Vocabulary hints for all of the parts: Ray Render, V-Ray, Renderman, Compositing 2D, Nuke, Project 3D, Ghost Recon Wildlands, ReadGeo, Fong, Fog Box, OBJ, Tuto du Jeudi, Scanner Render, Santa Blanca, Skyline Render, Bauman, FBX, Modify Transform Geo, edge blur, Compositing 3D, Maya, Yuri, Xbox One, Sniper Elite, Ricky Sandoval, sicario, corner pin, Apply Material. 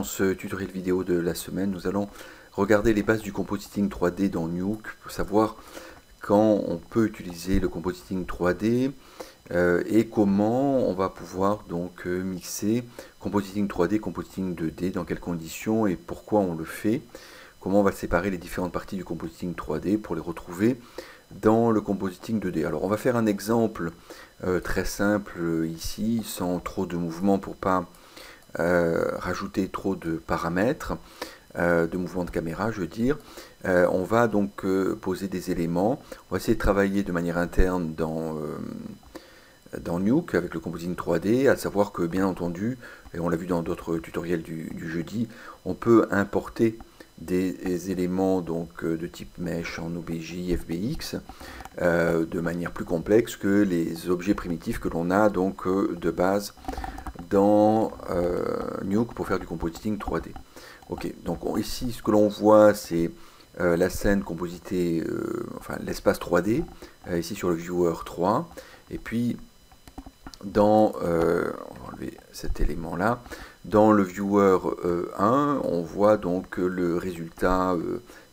Dans ce tutoriel vidéo de la semaine, nous allons regarder les bases du compositing 3D dans Nuke pour savoir quand on peut utiliser le compositing 3D et comment on va pouvoir donc mixer compositing 3D, compositing 2D, dans quelles conditions et pourquoi on le fait, comment on va séparer les différentes parties du compositing 3D pour les retrouver dans le compositing 2D. Alors on va faire un exemple très simple ici, sans trop de mouvements pour pas rajouter trop de paramètres, de mouvements de caméra je veux dire. On va donc poser des éléments, on va essayer de travailler de manière interne dans Nuke avec le compositing 3D, à savoir que bien entendu, et on l'a vu dans d'autres tutoriels du jeudi, on peut importer des éléments donc de type mesh en OBJ, FBX, de manière plus complexe que les objets primitifs que l'on a donc de base dans Nuke pour faire du compositing 3D. Ok, donc ici ce que l'on voit c'est la scène compositée, enfin l'espace 3D, ici sur le viewer 3, et puis dans, on va enlever cet élément là, dans le viewer 1, on voit donc le résultat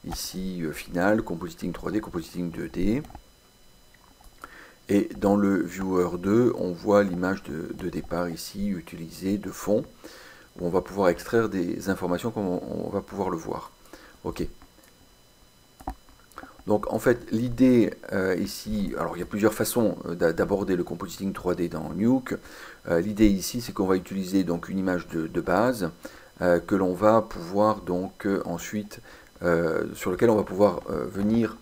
ici final, compositing 3D, compositing 2D. Et dans le viewer 2, on voit l'image de départ ici utilisée de fond, où on va pouvoir extraire des informations comme on va pouvoir le voir. Ok. Donc en fait l'idée ici, alors il y a plusieurs façons d'aborder le compositing 3D dans Nuke. L'idée ici c'est qu'on va utiliser donc une image de base que l'on va pouvoir donc ensuite, sur lequel on va pouvoir venir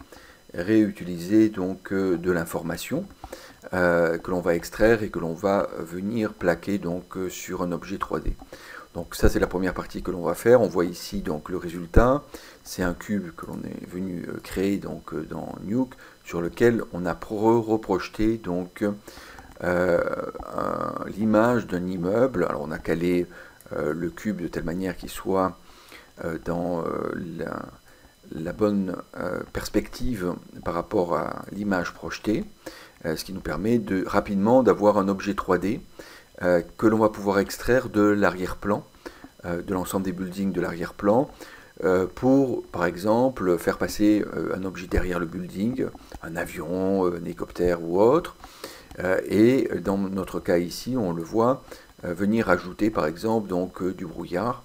réutiliser donc de l'information que l'on va extraire et que l'on va venir plaquer donc sur un objet 3D. Donc ça c'est la première partie que l'on va faire. On voit ici donc le résultat, c'est un cube que l'on est venu créer donc dans Nuke, sur lequel on a reprojeté donc l'image d'un immeuble. Alors on a calé le cube de telle manière qu'il soit dans la bonne perspective par rapport à l'image projetée, ce qui nous permet de rapidement d'avoir un objet 3D que l'on va pouvoir extraire de l'arrière-plan, de l'ensemble des buildings de l'arrière-plan, pour, par exemple, faire passer un objet derrière le building, un avion, un hélicoptère ou autre. Et dans notre cas ici, on le voit venir ajouter, par exemple, donc, du brouillard,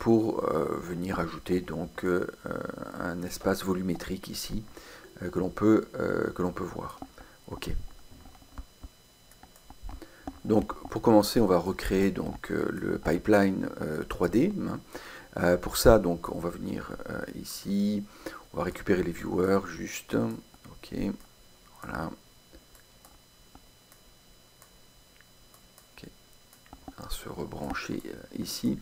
pour venir ajouter donc, un espace volumétrique ici, que l'on peut, voir. Ok. Donc pour commencer, on va recréer donc, le pipeline 3D. Pour ça, donc, on va venir ici, on va récupérer les viewers juste. Ok, voilà. Ok, on va se rebrancher ici.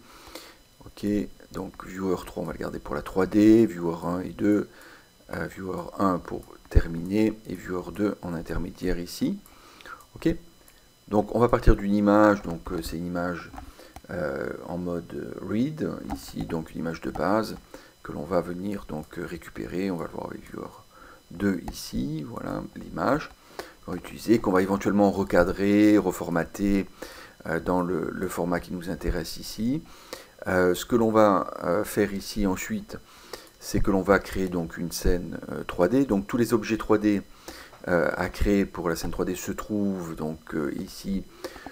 Ok, donc viewer 3, on va le garder pour la 3D, viewer 1 et 2, viewer 1 pour terminer et viewer 2 en intermédiaire ici. Ok. Donc on va partir d'une image, donc c'est une image en mode read, ici donc une image de base que l'on va venir donc récupérer, on va le voir avec viewer 2 ici, voilà l'image qu'on va utiliser, qu'on va éventuellement recadrer, reformater dans le format qui nous intéresse ici. Ce que l'on va faire ici ensuite, c'est que l'on va créer donc une scène 3D, donc tous les objets 3D à créer pour la scène 3D se trouve donc ici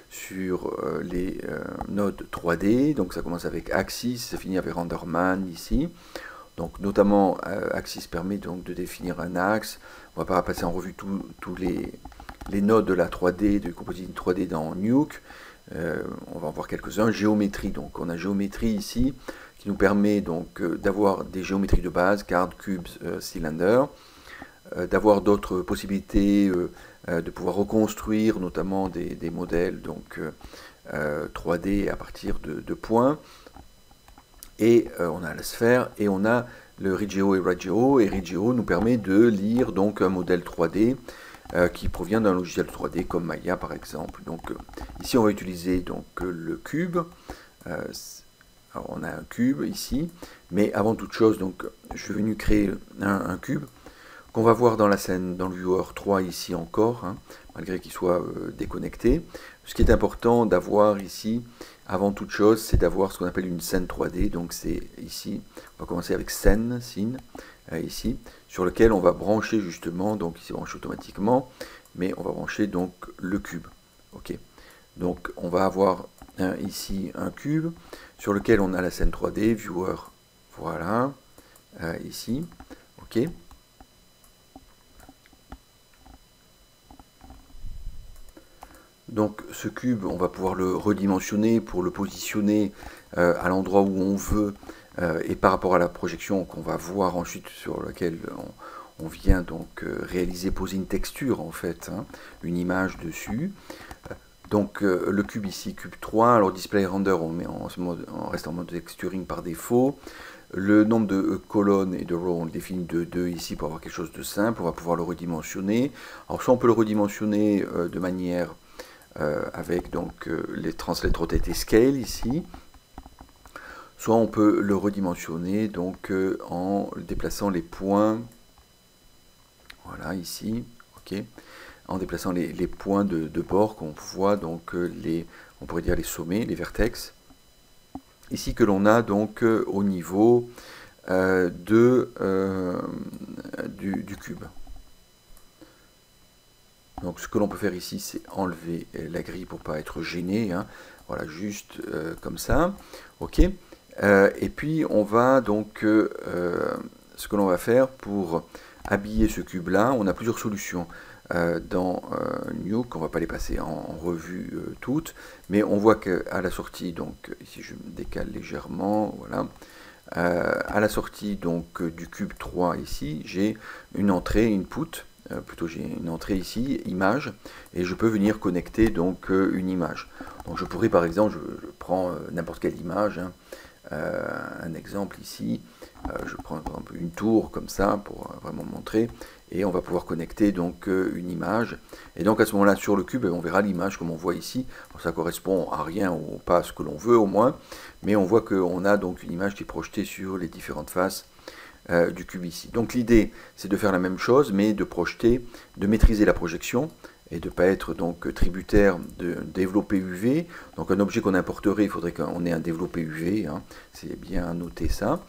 sur les nodes 3D. Donc ça commence avec Axis, ça finit avec Renderman ici. Donc notamment Axis permet donc de définir un axe. On va pas passer en revue tous les nodes de la 3D, du compositing 3D dans Nuke. On va en voir quelques-uns. Géométrie, donc on a géométrie ici qui nous permet donc d'avoir des géométries de base, cartes, cubes, cylindres, d'avoir d'autres possibilités, de pouvoir reconstruire notamment des modèles donc, 3D à partir de points. Et on a la sphère et on a le ReadGeo et ReadGeo. Et ReadGeo nous permet de lire donc, un modèle 3D qui provient d'un logiciel 3D comme Maya par exemple. Donc, ici on va utiliser donc, le cube. Alors, on a un cube ici, mais avant toute chose, donc, je suis venu créer un cube qu'on va voir dans la scène, dans le viewer 3 ici encore, hein, malgré qu'il soit déconnecté. Ce qui est important d'avoir ici, avant toute chose, c'est d'avoir ce qu'on appelle une scène 3D. Donc c'est ici, on va commencer avec scène, ici, sur lequel on va brancher justement, donc il se branche automatiquement, mais on va brancher donc le cube. Ok. Donc on va avoir ici un cube sur lequel on a la scène 3D, viewer, voilà, ici, ok. Donc ce cube, on va pouvoir le redimensionner pour le positionner à l'endroit où on veut et par rapport à la projection qu'on va voir ensuite sur laquelle on vient donc réaliser, poser une texture en fait, hein, une image dessus. Donc le cube ici, cube 3, alors display render, on met on reste en mode texturing par défaut. Le nombre de colonnes et de rows, on le définit de 2 ici pour avoir quelque chose de simple, on va pouvoir le redimensionner. Alors soit on peut le redimensionner de manière avec donc les translate, rotate et scale ici, soit on peut le redimensionner donc en déplaçant les points, voilà ici, ok. En déplaçant les points de bord qu'on voit, donc on pourrait dire les sommets, les vertex, ici que l'on a donc au niveau du cube. Donc ce que l'on peut faire ici, c'est enlever la grille pour ne pas être gêné, hein. Voilà, juste comme ça, ok. Et puis on va donc, ce que l'on va faire pour habiller ce cube-là, on a plusieurs solutions. Dans Nuke, on ne va pas les passer en revue toutes, mais on voit qu'à la sortie, donc ici je me décale légèrement, voilà, à la sortie donc du cube 3 ici, j'ai une entrée input, plutôt j'ai une entrée ici, image, et je peux venir connecter donc une image. Donc je pourrais par exemple, je prends n'importe quelle image, hein, un exemple ici, je prends par exemple une tour comme ça pour vraiment montrer, et on va pouvoir connecter donc une image, et donc à ce moment là sur le cube on verra l'image comme on voit ici. Alors, ça correspond à rien ou pas à ce que l'on veut au moins, mais on voit qu'on a donc une image qui est projetée sur les différentes faces du cube ici. Donc l'idée c'est de faire la même chose, mais de projeter, de maîtriser la projection et de ne pas être donc tributaire de développé UV. Donc un objet qu'on importerait, il faudrait qu'on ait un développé UV, hein, c'est bien noté ça.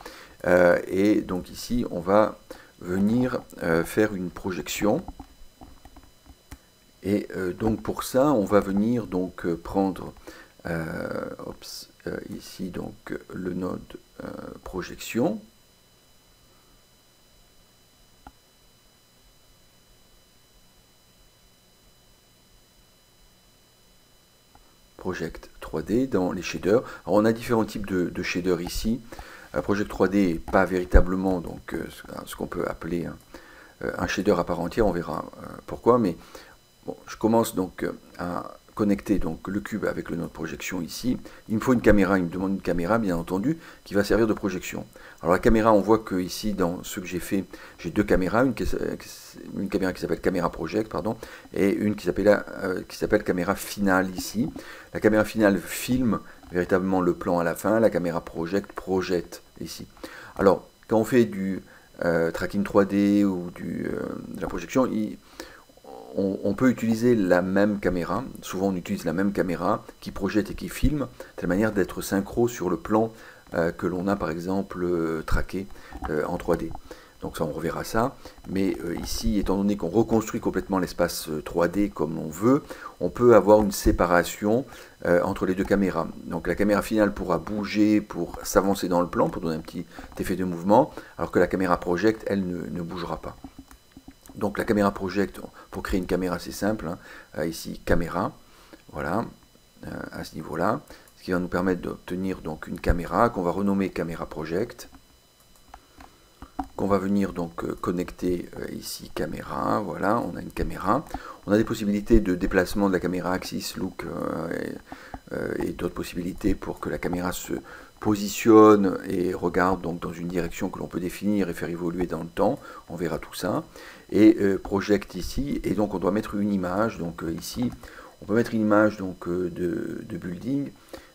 Et donc ici on va venir faire une projection, et donc pour ça on va venir donc prendre ici donc le node projection, Project 3D dans les shaders. Alors on a différents types de shaders ici. Project 3D n'est pas véritablement donc ce qu'on peut appeler un shader à part entière, on verra pourquoi, mais bon, je commence donc à connecter donc le cube avec le node projection ici. Il me faut une caméra, il me demande une caméra bien entendu, qui va servir de projection. Alors la caméra, on voit que ici dans ce que j'ai fait, j'ai deux caméras, une caméra qui s'appelle caméra project, pardon, et une qui s'appelle caméra finale ici. La caméra finale filme véritablement le plan à la fin, la caméra project projette ici. Alors quand on fait du tracking 3D ou de la projection, on peut utiliser la même caméra, souvent on utilise la même caméra qui projette et qui filme, de telle manière d'être synchro sur le plan que l'on a par exemple traqué en 3D. Donc ça, on reverra ça, mais ici, étant donné qu'on reconstruit complètement l'espace 3D comme on veut, on peut avoir une séparation entre les deux caméras. Donc la caméra finale pourra bouger pour s'avancer dans le plan, pour donner un petit effet de mouvement, alors que la caméra project, elle, ne bougera pas. Donc la caméra project, pour créer une caméra, c'est simple, hein, ici, caméra, voilà, à ce niveau-là, ce qui va nous permettre d'obtenir donc une caméra qu'on va renommer caméra project, qu'on va venir donc connecter ici caméra, voilà, on a une caméra, on a des possibilités de déplacement de la caméra, axis, look et d'autres possibilités pour que la caméra se positionne et regarde donc dans une direction que l'on peut définir et faire évoluer dans le temps, on verra tout ça, et project ici, et donc on doit mettre une image, donc ici, on peut mettre une image donc de building,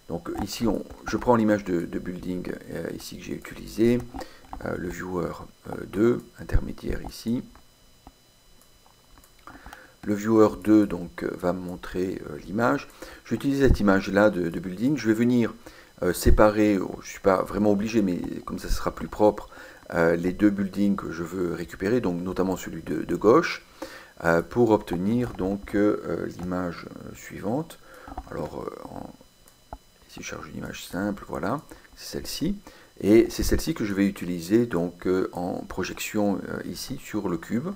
donc ici, je prends l'image de building ici que j'ai utilisée, le viewer 2, intermédiaire ici, Le viewer 2 donc, va me montrer l'image. Je vais utiliser cette image-là de building. Je vais venir séparer, je ne suis pas vraiment obligé, mais comme ça sera plus propre, les deux buildings que je veux récupérer, donc notamment celui de gauche, pour obtenir donc l'image suivante. Alors, ici je charge une image simple, voilà, c'est celle-ci. Et c'est celle-ci que je vais utiliser donc en projection ici sur le cube.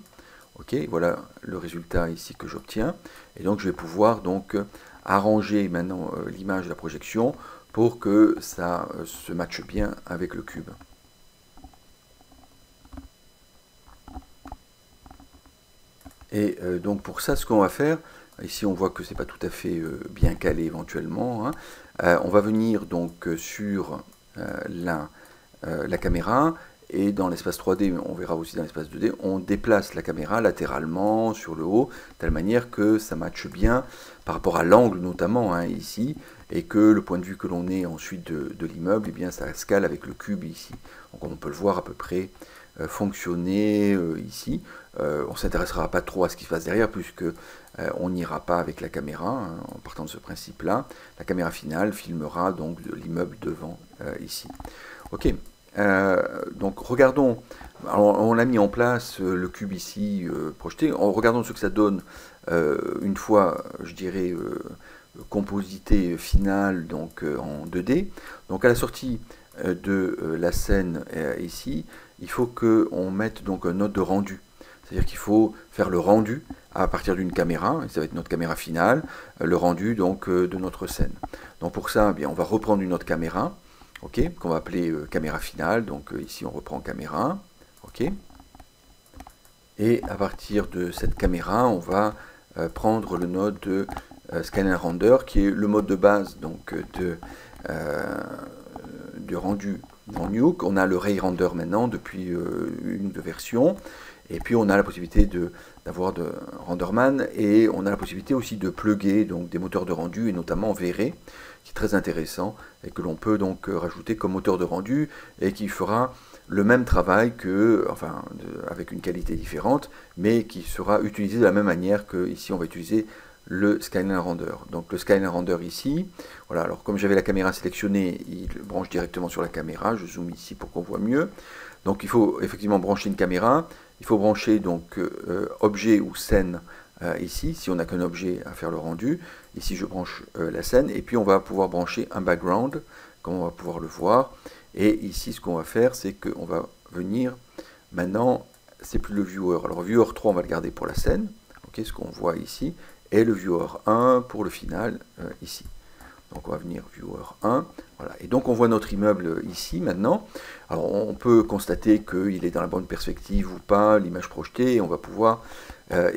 Ok, voilà le résultat ici que j'obtiens. Et donc je vais pouvoir donc arranger maintenant l'image de la projection pour que ça se matche bien avec le cube. Et donc pour ça, ce qu'on va faire, ici on voit que c'est pas tout à fait bien calé éventuellement, hein. On va venir donc sur la caméra. Et dans l'espace 3D, on verra aussi dans l'espace 2D, on déplace la caméra latéralement sur le haut, de telle manière que ça matche bien par rapport à l'angle notamment, hein, ici, et que le point de vue que l'on ait ensuite de l'immeuble, eh bien ça se cale avec le cube ici. Donc on peut le voir à peu près fonctionner ici. On ne s'intéressera pas trop à ce qui se passe derrière, puisque on n'ira pas avec la caméra, hein, en partant de ce principe-là. La caméra finale filmera donc l'immeuble devant ici. Ok. Donc regardons, alors, on a mis en place le cube ici projeté, regardons ce que ça donne une fois, je dirais, composité finale donc, en 2D. Donc à la sortie de la scène ici, il faut qu'on mette donc un node de rendu. C'est-à-dire qu'il faut faire le rendu à partir d'une caméra, et ça va être notre caméra finale, le rendu donc, de notre scène. Donc pour ça, eh bien, on va reprendre une autre caméra. Okay, qu'on va appeler caméra finale, donc ici on reprend caméra, okay. Et à partir de cette caméra, on va prendre le node de Scanner Render, qui est le mode de base donc, de rendu dans Nuke. On a le Ray Render maintenant depuis une ou deux versions, et puis on a la possibilité d'avoir de Renderman, et on a la possibilité aussi de plugger donc, des moteurs de rendu, et notamment V-Ray, qui est très intéressant et que l'on peut donc rajouter comme moteur de rendu et qui fera le même travail que, enfin, avec une qualité différente, mais qui sera utilisé de la même manière que ici on va utiliser le Skyline Render. Donc le Skyline Render ici, voilà. Alors comme j'avais la caméra sélectionnée, il branche directement sur la caméra. Je zoome ici pour qu'on voit mieux. Donc il faut effectivement brancher une caméra. Il faut brancher donc objet ou scène. Ici, si on n'a qu'un objet à faire le rendu, ici je branche la scène, et puis on va pouvoir brancher un background, comme on va pouvoir le voir. Et ici, ce qu'on va faire, c'est qu'on va venir, maintenant, c'est plus le viewer. Alors, viewer 3, on va le garder pour la scène, okay, ce qu'on voit ici, et le viewer 1 pour le final, ici. Donc, on va venir viewer 1, voilà. Et donc, on voit notre immeuble ici, maintenant. Alors, on peut constater qu'il est dans la bonne perspective ou pas, l'image projetée, et on va pouvoir...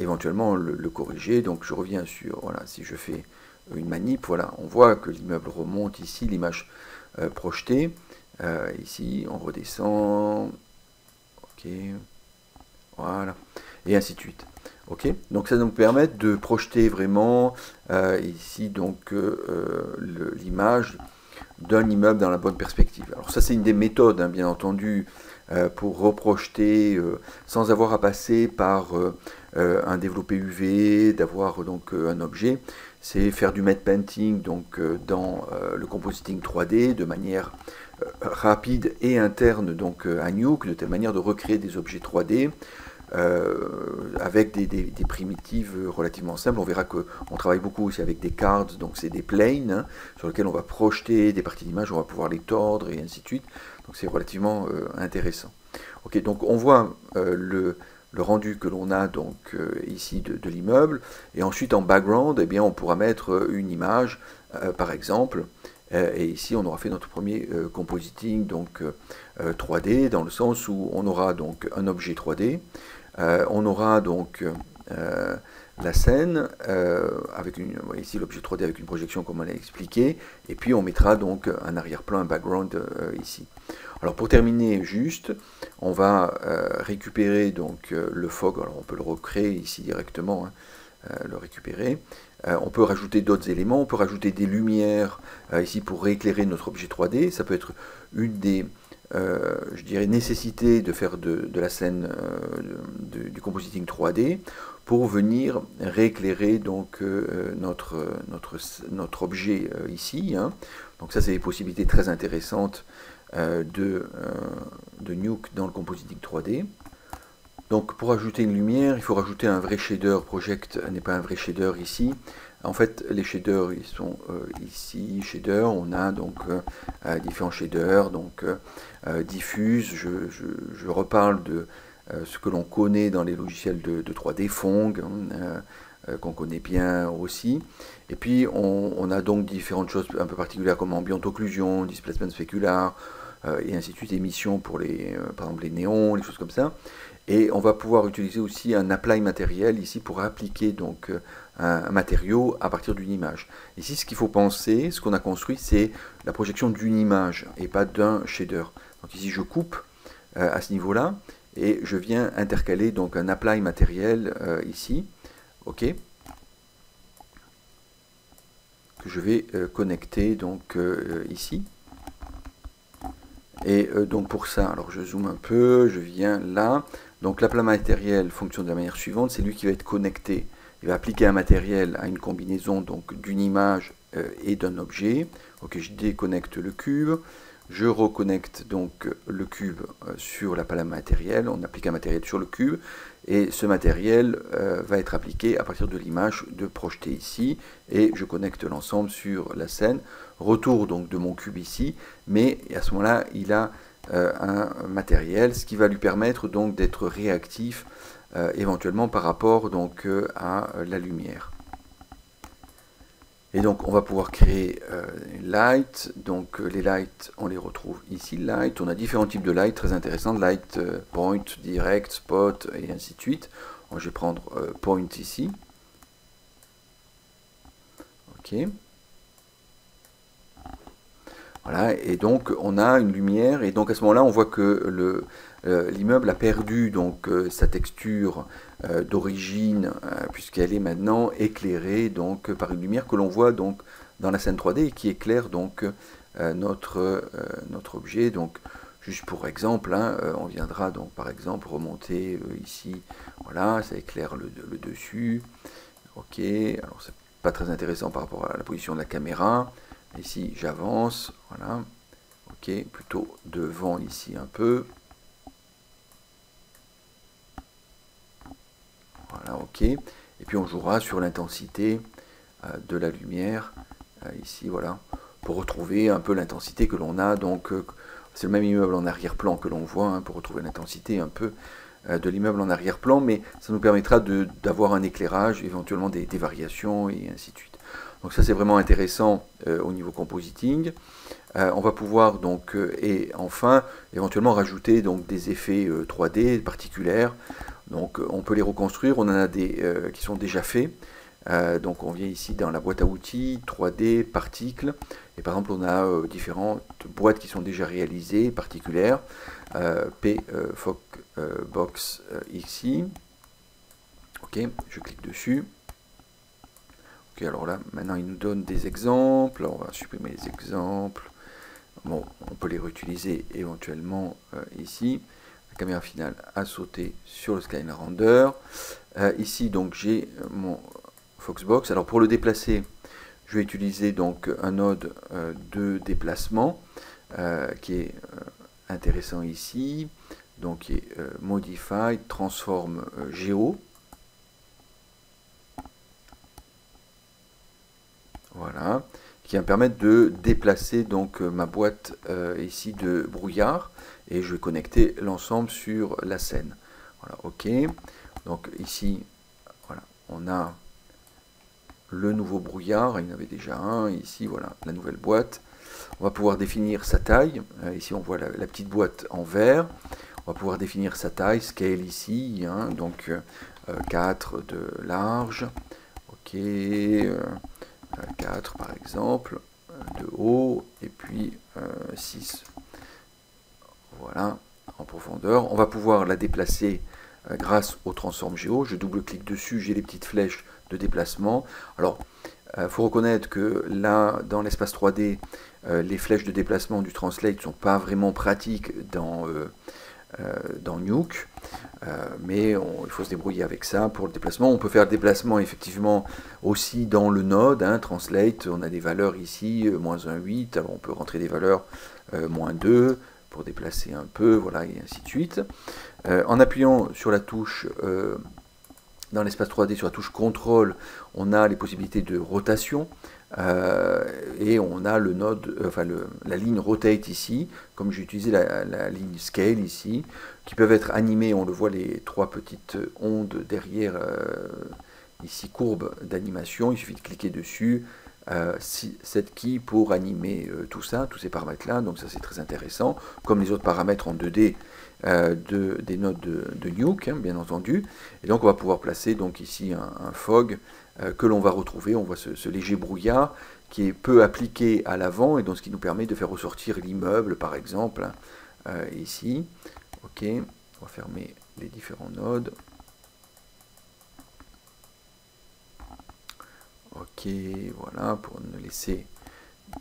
éventuellement le corriger. Donc je reviens sur, voilà, si je fais une manip, voilà, on voit que l'immeuble remonte ici, l'image projetée, ici on redescend, ok, voilà, et ainsi de suite. Ok, donc ça nous permet de projeter vraiment ici donc l'image d'un immeuble dans la bonne perspective. Alors ça c'est une des méthodes, hein, bien entendu, pour reprojeter sans avoir à passer par un développé UV, d'avoir donc un objet. C'est faire du matte painting donc, dans le compositing 3D de manière rapide et interne donc, à Nuke, de telle manière de recréer des objets 3D avec des primitives relativement simples. On verra qu'on travaille beaucoup aussi avec des cards, donc c'est des planes, hein, sur lesquels on va projeter des parties d'image, on va pouvoir les tordre et ainsi de suite. Donc c'est relativement intéressant. Ok, donc on voit le rendu que l'on a donc ici de l'immeuble, et ensuite en background, eh bien on pourra mettre une image par exemple, et ici on aura fait notre premier compositing donc 3D, dans le sens où on aura donc un objet 3D, on aura donc la scène, avec ici l'objet 3D avec une projection comme on l'a expliqué, et puis on mettra donc un arrière-plan, un background ici. Alors pour terminer juste, on va récupérer donc le fog, alors on peut le recréer ici directement, hein, le récupérer. On peut rajouter d'autres éléments, on peut rajouter des lumières ici pour rééclairer notre objet 3D, ça peut être une des... je dirais nécessité de faire de la scène du compositing 3D. pour venir rééclairer donc notre objet ici. Hein. Donc ça, c'est des possibilités très intéressantes de Nuke dans le Compositing 3D. Donc pour ajouter une lumière, il faut rajouter un vrai shader. Project n'est pas un vrai shader ici. En fait, les shaders, ils sont ici, shader, on a donc différents shaders, donc diffuse, je reparle de ce que l'on connaît dans les logiciels de 3D, Fong, qu'on connaît bien aussi. Et puis, on a donc différentes choses un peu particulières comme ambient occlusion, displacement spéculaire, et ainsi de suite, émission pour les, par exemple les néons, les choses comme ça. Et on va pouvoir utiliser aussi un apply matériel ici pour appliquer donc un matériau à partir d'une image. Ici, ce qu'il faut penser, ce qu'on a construit, c'est la projection d'une image et pas d'un shader. Donc ici, je coupe à ce niveau-là et je viens intercaler donc un apply matériel ici, ok, que je vais connecter donc ici. Et donc pour ça, alors je zoome un peu, je viens là. Donc l'appel matériel fonctionne de la manière suivante, c'est lui qui va être connecté. Il va appliquer un matériel à une combinaison donc d'une image et d'un objet. Ok, je déconnecte le cube, je reconnecte donc le cube sur l'appel matériel. On applique un matériel sur le cube et ce matériel va être appliqué à partir de l'image de projetée ici. Et je connecte l'ensemble sur la scène. Retour donc de mon cube ici, mais à ce moment-là, il a un matériel, ce qui va lui permettre donc d'être réactif éventuellement par rapport donc à la lumière. Et donc on va pouvoir créer light. Donc les lights, on les retrouve ici. Light, on a différents types de light très intéressants. Light point, direct, spot et ainsi de suite. Alors, je vais prendre point ici. Ok. Voilà, et donc on a une lumière, et donc à ce moment-là, on voit que l'immeuble a perdu donc, sa texture d'origine, puisqu'elle est maintenant éclairée donc, par une lumière que l'on voit donc, dans la scène 3D, et qui éclaire donc, notre objet. Donc, juste pour exemple, hein, on viendra donc, par exemple remonter ici, voilà, ça éclaire le dessus. Ok, alors c'est pas très intéressant par rapport à la position de la caméra. Ici, j'avance, voilà, ok, plutôt devant ici un peu. Voilà, ok, et puis on jouera sur l'intensité de la lumière, ici, voilà, pour retrouver un peu l'intensité que l'on a, donc, c'est le même immeuble en arrière-plan que l'on voit, hein, pour retrouver l'intensité un peu de l'immeuble en arrière-plan, mais ça nous permettra d'avoir un éclairage, éventuellement des variations, et ainsi de suite. Donc ça c'est vraiment intéressant au niveau compositing. On va pouvoir donc, et enfin, éventuellement rajouter donc, des effets 3D particuliers. Donc on peut les reconstruire, on en a des qui sont déjà faits. Donc on vient ici dans la boîte à outils, 3D, particles. Et par exemple on a différentes boîtes qui sont déjà réalisées, particulières. Fog Box ici. Ok, je clique dessus. Ok, alors là, maintenant il nous donne des exemples, on va supprimer les exemples, bon, on peut les réutiliser éventuellement ici, la caméra finale a sauté sur le Skyline Render, ici donc j'ai mon Foxbox, alors pour le déplacer, je vais utiliser donc un node de déplacement qui est intéressant ici, donc qui est Modify Transform Geo. Voilà, qui va me permettre de déplacer donc ma boîte ici de brouillard et je vais connecter l'ensemble sur la scène. Voilà, ok. Donc ici, voilà, on a le nouveau brouillard, il y en avait déjà un, ici voilà, la nouvelle boîte. On va pouvoir définir sa taille, ici on voit la petite boîte en vert, on va pouvoir définir sa taille, scale ici, hein, donc 4 de large, ok, 4 par exemple, de haut, et puis 6. Voilà, en profondeur. On va pouvoir la déplacer grâce au transform géo. Je double-clique dessus, j'ai les petites flèches de déplacement. Alors, il faut reconnaître que là, dans l'espace 3D, les flèches de déplacement du translate ne sont pas vraiment pratiques dans dans Nuke, mais il faut se débrouiller avec ça pour le déplacement. On peut faire le déplacement effectivement aussi dans le node, hein, Translate, on a des valeurs ici, -1,8, alors on peut rentrer des valeurs -2 pour déplacer un peu, voilà, et ainsi de suite. En appuyant sur la touche, dans l'espace 3D, sur la touche CTRL, on a les possibilités de rotation, et on a le node, enfin la ligne rotate ici, comme j'ai utilisé la ligne scale ici, qui peuvent être animées, on le voit, les trois petites ondes derrière, ici, courbe d'animation, il suffit de cliquer dessus, cette key pour animer tout ça, tous ces paramètres-là, donc ça c'est très intéressant, comme les autres paramètres en 2D des nodes de Nuke, hein, bien entendu, et donc on va pouvoir placer donc ici un fog que l'on va retrouver, on voit ce léger brouillard qui est peu appliqué à l'avant, et donc ce qui nous permet de faire ressortir l'immeuble par exemple, hein, ici, ok, on va fermer les différents nodes, ok, voilà, pour ne laisser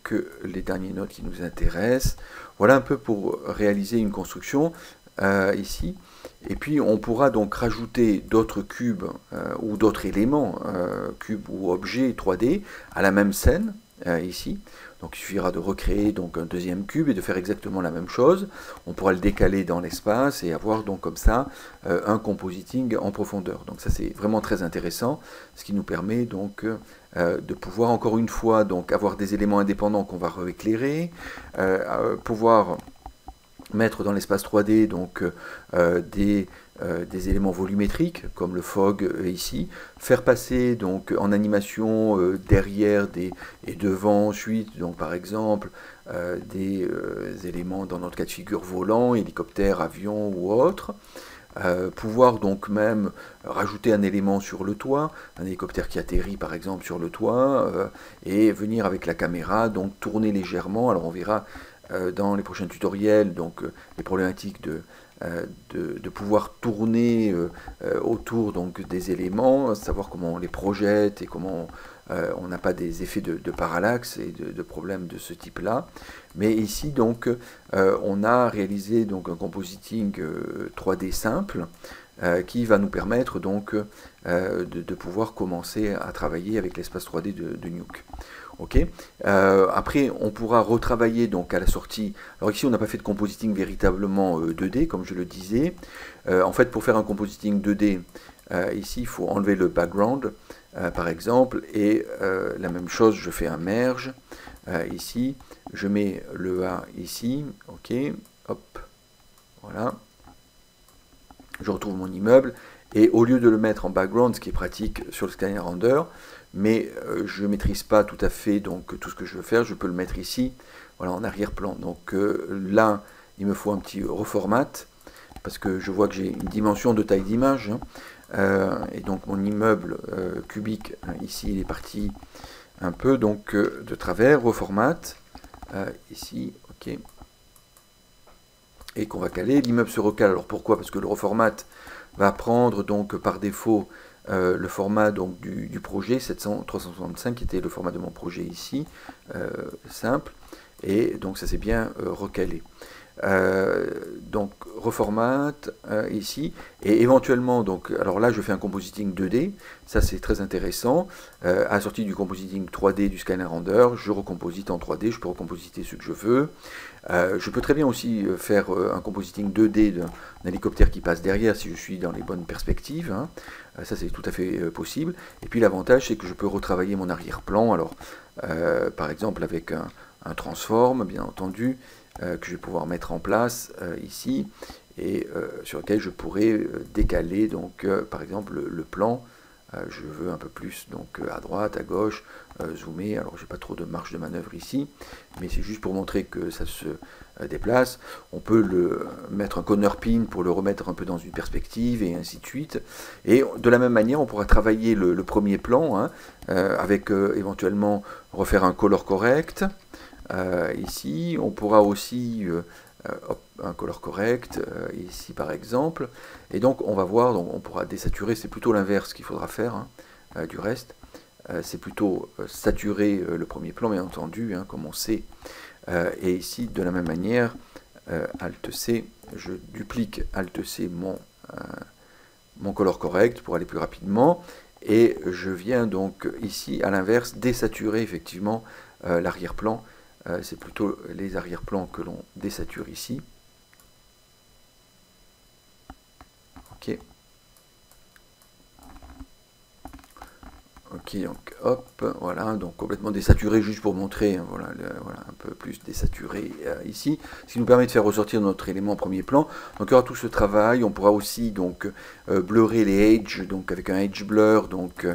que les derniers nodes qui nous intéressent. Voilà un peu pour réaliser une construction ici. Et puis on pourra donc rajouter d'autres cubes ou d'autres éléments, cubes ou objets 3D, à la même scène ici. Donc il suffira de recréer donc un deuxième cube et de faire exactement la même chose. On pourra le décaler dans l'espace et avoir donc comme ça un compositing en profondeur. Donc ça c'est vraiment très intéressant, ce qui nous permet donc de pouvoir encore une fois donc avoir des éléments indépendants qu'on va rééclairer, pouvoir mettre dans l'espace 3D donc des éléments volumétriques comme le fog ici, faire passer donc en animation derrière et devant ensuite, donc par exemple des éléments dans notre cas de figure volant, hélicoptère, avion ou autre, pouvoir donc même rajouter un élément sur le toit, un hélicoptère qui atterrit par exemple sur le toit, et venir avec la caméra donc tourner légèrement, alors on verra dans les prochains tutoriels donc les problématiques de pouvoir tourner autour donc des éléments, savoir comment on les projette et comment on n'a pas des effets de parallaxe et de problèmes de ce type là. Mais ici donc on a réalisé donc un compositing 3D simple qui va nous permettre donc de pouvoir commencer à travailler avec l'espace 3D de Nuke. Okay. Après on pourra retravailler donc à la sortie, alors ici on n'a pas fait de compositing véritablement 2D comme je le disais, en fait pour faire un compositing 2D ici il faut enlever le background par exemple, et la même chose, je fais un merge ici, je mets le A ici, ok, hop, voilà, je retrouve mon immeuble, et au lieu de le mettre en background, ce qui est pratique sur le Scanner Render, mais je ne maîtrise pas tout à fait donc tout ce que je veux faire, je peux le mettre ici, voilà, en arrière-plan. Donc là, il me faut un petit reformat, parce que je vois que j'ai une dimension de taille d'image, hein, et donc mon immeuble cubique, hein, ici, il est parti un peu, donc de travers, reformat, ici, ok, et qu'on va caler, l'immeuble se recale, alors pourquoi? Parce que le reformat va prendre donc par défaut le format donc du projet 365 qui était le format de mon projet ici, simple, et donc ça s'est bien recalé, donc reformate ici, et éventuellement donc, alors là je fais un compositing 2D, ça c'est très intéressant, à la sortie du compositing 3D du Scanner Render, je recomposite en 3D, je peux recompositer ce que je veux, je peux très bien aussi faire un compositing 2D d'un hélicoptère qui passe derrière si je suis dans les bonnes perspectives, hein. Ça c'est tout à fait possible, et puis l'avantage c'est que je peux retravailler mon arrière-plan, alors par exemple avec un transform bien entendu, que je vais pouvoir mettre en place ici, et sur lequel je pourrais décaler donc par exemple le plan, je veux un peu plus donc à droite, à gauche, zoomer, alors j'ai pas trop de marge de manœuvre ici, mais c'est juste pour montrer que ça se déplace. On peut le mettre un corner pin pour le remettre un peu dans une perspective, et ainsi de suite, et de la même manière on pourra travailler le premier plan, hein, avec éventuellement refaire un color correct. Ici, on pourra aussi hop, un color correct ici par exemple, et donc on va voir, donc on pourra désaturer, c'est plutôt l'inverse qu'il faudra faire, hein, du reste, c'est plutôt saturer le premier plan bien entendu, hein, comme on sait, et ici de la même manière, Alt C, je duplique Alt-C mon color correct pour aller plus rapidement, et je viens donc ici à l'inverse désaturer effectivement l'arrière-plan. C'est plutôt les arrière-plans que l'on désature ici. Ok. Ok, donc hop, voilà, donc complètement désaturé juste pour montrer, hein, voilà, voilà, un peu plus désaturé ici, ce qui nous permet de faire ressortir notre élément en premier plan. Donc il y aura tout ce travail, on pourra aussi donc blurrer les edges, donc avec un edge blur donc,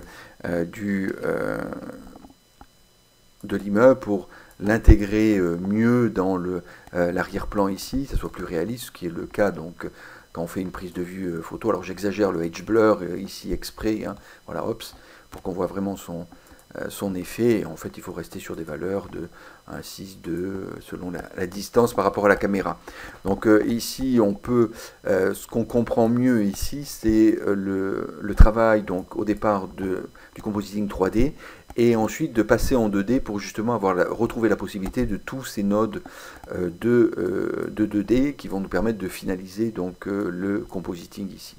de l'immeuble pour l'intégrer mieux dans l'arrière-plan ici, que ça soit plus réaliste, ce qui est le cas donc quand on fait une prise de vue photo. Alors j'exagère le edge blur ici exprès, hein, voilà, hops, pour qu'on voit vraiment son effet. Et en fait, il faut rester sur des valeurs de 1, 6, 2, selon la distance par rapport à la caméra. Donc ici, on peut, ce qu'on comprend mieux ici, c'est le travail donc au départ du compositing 3D, et ensuite de passer en 2D pour justement avoir retrouver la possibilité de tous ces nodes de 2D qui vont nous permettre de finaliser donc le compositing ici.